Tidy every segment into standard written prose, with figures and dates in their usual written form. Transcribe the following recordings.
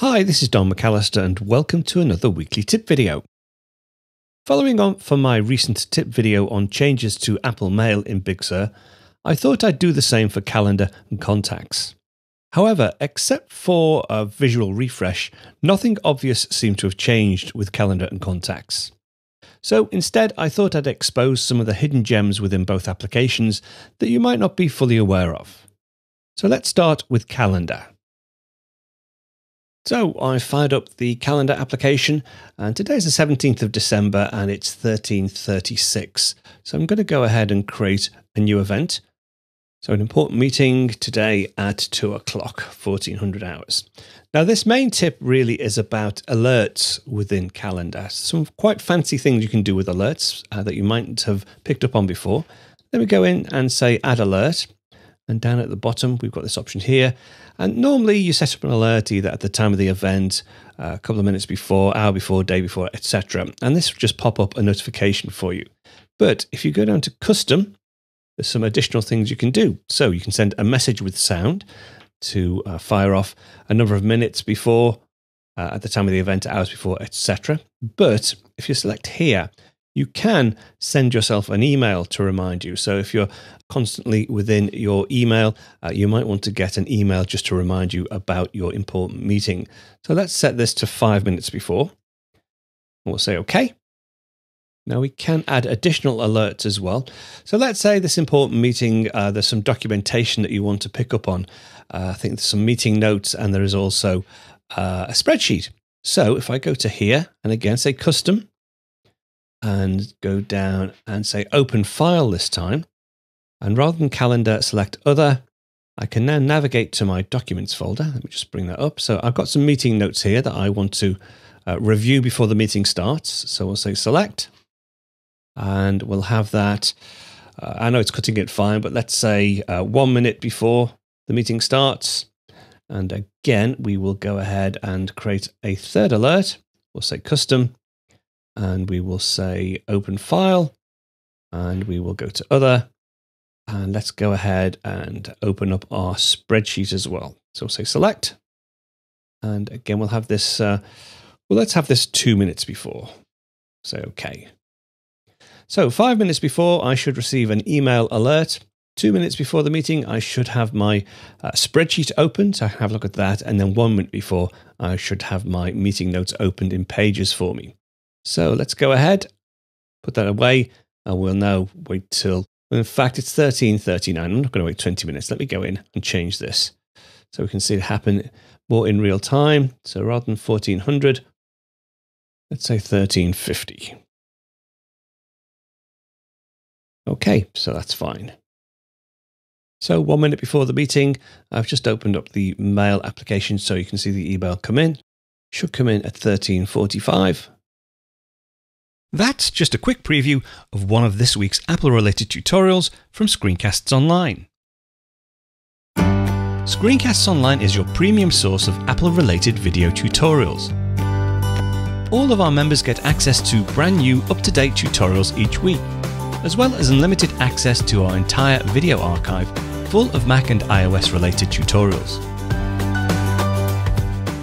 Hi, this is Don McAllister and welcome to another weekly tip video. Following on from my recent tip video on changes to Apple Mail in Big Sur, I thought I'd do the same for Calendar and Contacts. However, except for a visual refresh, nothing obvious seemed to have changed with Calendar and Contacts. So instead, I thought I'd expose some of the hidden gems within both applications that you might not be fully aware of. So let's start with Calendar. So I fired up the Calendar application, and today's the 17th of December and it's 13:36. So I'm going to go ahead and create a new event. So an important meeting today at 2 o'clock, 1400 hours. Now this main tip really is about alerts within Calendar. Some quite fancy things you can do with alerts that you mightn't have picked up on before. Then we go in and say add alert. And down at the bottom, we've got this option here. And normally you set up an alert either at the time of the event, a couple of minutes before, hour before, day before, etc. And this will just pop up a notification for you. But if you go down to custom, there's some additional things you can do. So you can send a message with sound to fire off a number of minutes before, at the time of the event, hours before, etc. But if you select here, you can send yourself an email to remind you. So if you're constantly within your email, you might want to get an email just to remind you about your important meeting. So let's set this to 5 minutes before. We'll say OK. Now we can add additional alerts as well. So let's say this important meeting, there's some documentation that you want to pick up on. I think there's some meeting notes and there is also a spreadsheet. So if I go to here and again say custom, and go down and say open file this time. And rather than Calendar, select other. I can now navigate to my documents folder. Let me just bring that up. So I've got some meeting notes here that I want to review before the meeting starts. So we'll say select and we'll have that. I know it's cutting it fine, but let's say 1 minute before the meeting starts. And again, we will go ahead and create a third alert. We'll say custom. And we will say open file and we will go to other and let's go ahead and open up our spreadsheet as well. So we'll say select and again, we'll have this, let's have this 2 minutes before. Say okay. So 5 minutes before I should receive an email alert. 2 minutes before the meeting, I should have my spreadsheet open. So have a look at that. And then 1 minute before I should have my meeting notes opened in Pages for me. So let's go ahead, put that away, and we'll now wait till, in fact, it's 13:39. I'm not going to wait 20 minutes. Let me go in and change this so we can see it happen more in real time. So rather than 1400, let's say 1350. Okay, so that's fine. So 1 minute before the meeting, I've just opened up the mail application so you can see the email come in. It should come in at 1345. That's just a quick preview of one of this week's Apple-related tutorials from Screencasts Online. Screencasts Online is your premium source of Apple-related video tutorials. All of our members get access to brand new, up-to-date tutorials each week, as well as unlimited access to our entire video archive full of Mac and iOS-related tutorials.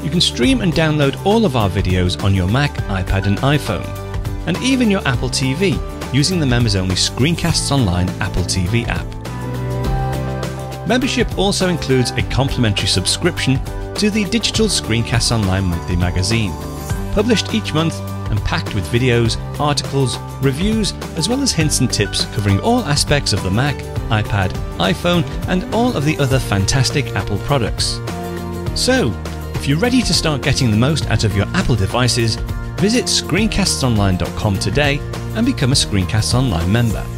You can stream and download all of our videos on your Mac, iPad and iPhone. And even your Apple TV using the members-only Screencasts Online Apple TV app. Membership also includes a complimentary subscription to the digital Screencasts Online monthly magazine, published each month and packed with videos, articles, reviews, as well as hints and tips covering all aspects of the Mac, iPad, iPhone, and all of the other fantastic Apple products. So, if you're ready to start getting the most out of your Apple devices, visit screencastsonline.com today and become a Screencasts Online member.